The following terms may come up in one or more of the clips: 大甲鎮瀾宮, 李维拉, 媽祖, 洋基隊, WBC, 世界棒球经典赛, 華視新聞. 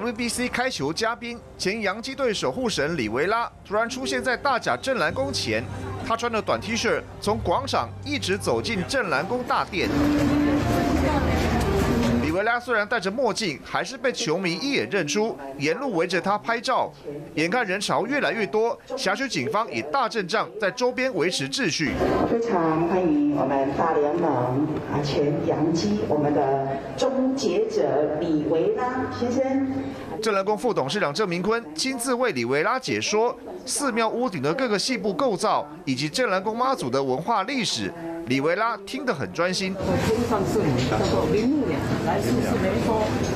WBC 开球嘉宾前洋基队守护神李维拉突然出现在大甲镇澜宫前，他穿着短 T 恤从广场一直走进镇澜宫大殿。李维拉虽然戴着墨镜，还是被球迷一眼认出，沿路围着他拍照。眼看人潮越来越多，辖区警方以大阵仗在周边维持秩序。非常欢迎我们大联盟全洋基我们的终结者李维拉先生。镇澜宫副董事长郑明坤亲自为李维拉解说寺庙屋顶的各个细部构造以及镇澜宫妈祖的文化历史。 李维拉听得很专心。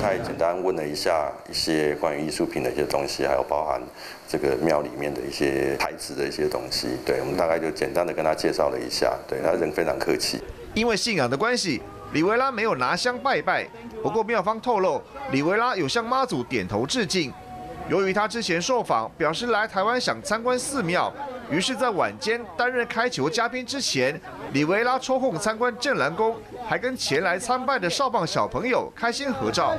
他也简单问了一下一些关于艺术品的一些东西，还有包含这个庙里面的一些牌子的一些东西。对，我们大概就简单的跟他介绍了一下。对，他人非常客气。因为信仰的关系，李维拉没有拿香拜拜。不过庙方透露，李维拉有向妈祖点头致敬。由于他之前受访表示来台湾想参观寺庙。 于是，在晚间担任开球嘉宾之前，李维拉抽空参观镇澜宫，还跟前来参拜的少棒小朋友开心合照。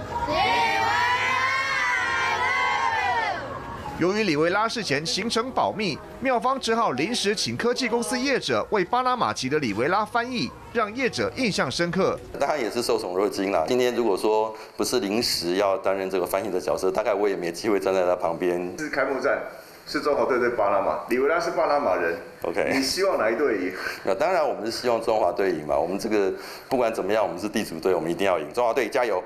由于李维拉事前行程保密，庙方只好临时请科技公司业者为巴拿马籍的李维拉翻译，让业者印象深刻。当然也是受宠若惊啦。今天如果说不是临时要担任这个翻译的角色，大概我也没机会站在他旁边。是开幕战。 是中华队对巴拿马，李维拉是巴拿马人。OK， 你希望哪一队赢？那当然，我们是希望中华队赢嘛。我们这个不管怎么样，我们是地主队，我们一定要赢。中华队加油！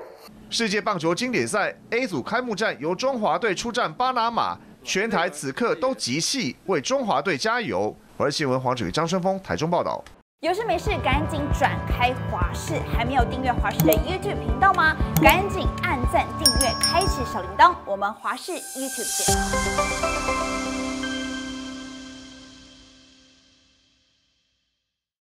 世界棒球经典赛 A 组开幕战由中华队出战巴拿马，全台此刻都集气为中华队加油。华视新闻黄子瑜、张春峰台中报道。有事没事赶紧转开华视，还没有订阅华视的 YouTube 频道吗？赶紧按赞、订阅、开启小铃铛，我们华视 YouTube 见。